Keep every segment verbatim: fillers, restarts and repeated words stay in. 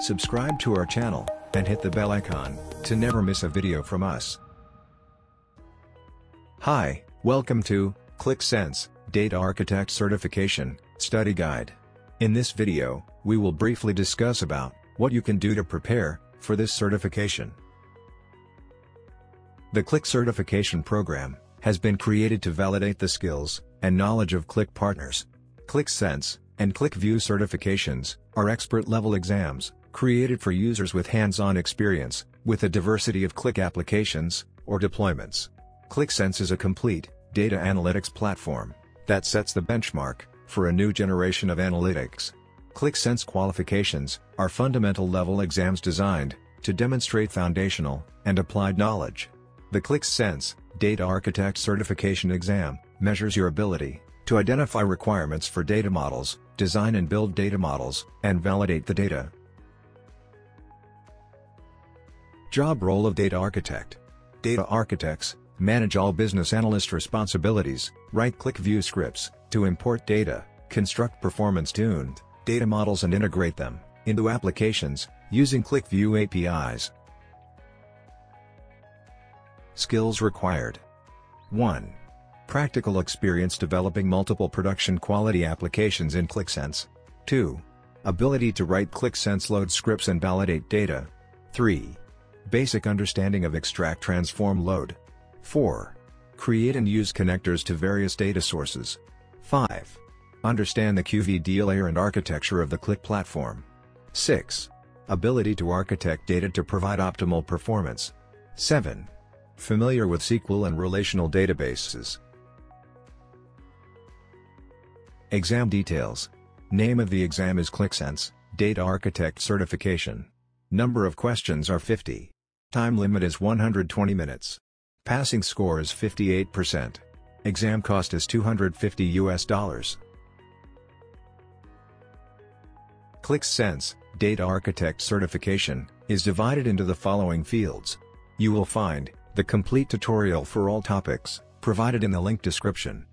subscribe to our channel, and hit the bell icon to never miss a video from us. Hi, welcome to Qlik Sense Data Architect Certification Study Guide. In this video, we will briefly discuss about what you can do to prepare for this certification. The Qlik Certification Program has been created to validate the skills and knowledge of Qlik partners. Qlik Sense and Qlik View certifications are expert-level exams created for users with hands-on experience with a diversity of Qlik applications or deployments. Qlik Sense is a complete data analytics platform that sets the benchmark for a new generation of analytics. Qlik Sense qualifications are fundamental-level exams designed to demonstrate foundational and applied knowledge. The Qlik Sense Data Architect Certification Exam measures your ability to identify requirements for data models, design and build data models, and validate the data. Job role of Data Architect. Data architects manage all business analyst responsibilities, write Qlik View scripts to import data, construct performance-tuned data models and integrate them into applications using Qlik View A P Is. Skills required. one. Practical experience developing multiple production quality applications in Qlik Sense. two. Ability to write Qlik Sense load scripts and validate data. three. Basic understanding of extract, transform, load. four. Create and use connectors to various data sources. five. Understand the Q V D layer and architecture of the Qlik platform. six. Ability to architect data to provide optimal performance. seven. Familiar with S Q L and relational databases. Exam details. Name of the exam is Qlik Sense Data Architect Certification. Number of questions are fifty. Time limit is one hundred twenty minutes. Passing score is fifty-eight percent. Exam cost is two hundred fifty U S dollars. Qlik Sense Data Architect Certification is divided into the following fields. You will find the complete tutorial for all topics provided in the link description.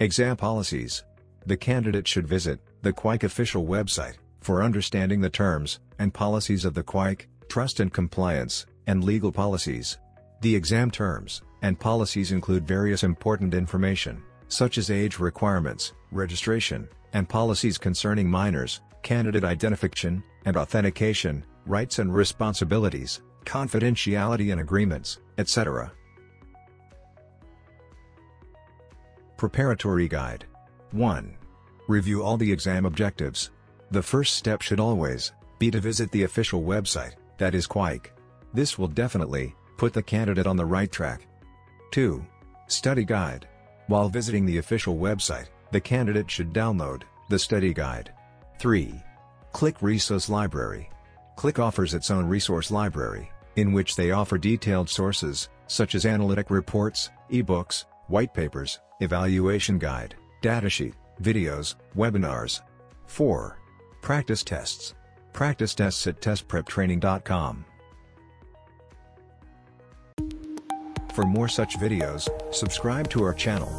Exam policies. The candidate should visit the Qlik official website for understanding the terms and policies of the Qlik, trust and compliance, and legal policies. The exam terms and policies include various important information, such as age requirements, registration, and policies concerning minors, candidate identification and authentication, rights and responsibilities, confidentiality and agreements, et cetera. Preparatory guide. one. Review all the exam objectives. The first step should always be to visit the official website, that is Qlik. This will definitely put the candidate on the right track. two. Study guide. While visiting the official website, the candidate should download the study guide. three. Qlik Resource Library. Qlik offers its own resource library, in which they offer detailed sources, such as analytic reports, ebooks, white papers, evaluation guide, datasheet, videos, webinars. four. Practice tests. Practice tests at test prep training dot com. For more such videos, subscribe to our channel.